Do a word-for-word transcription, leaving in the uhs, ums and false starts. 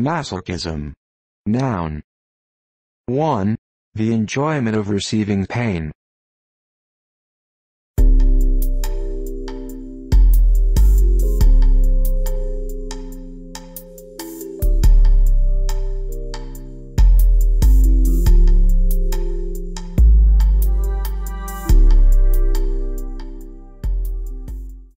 Masochism. Noun. one. The enjoyment of receiving pain.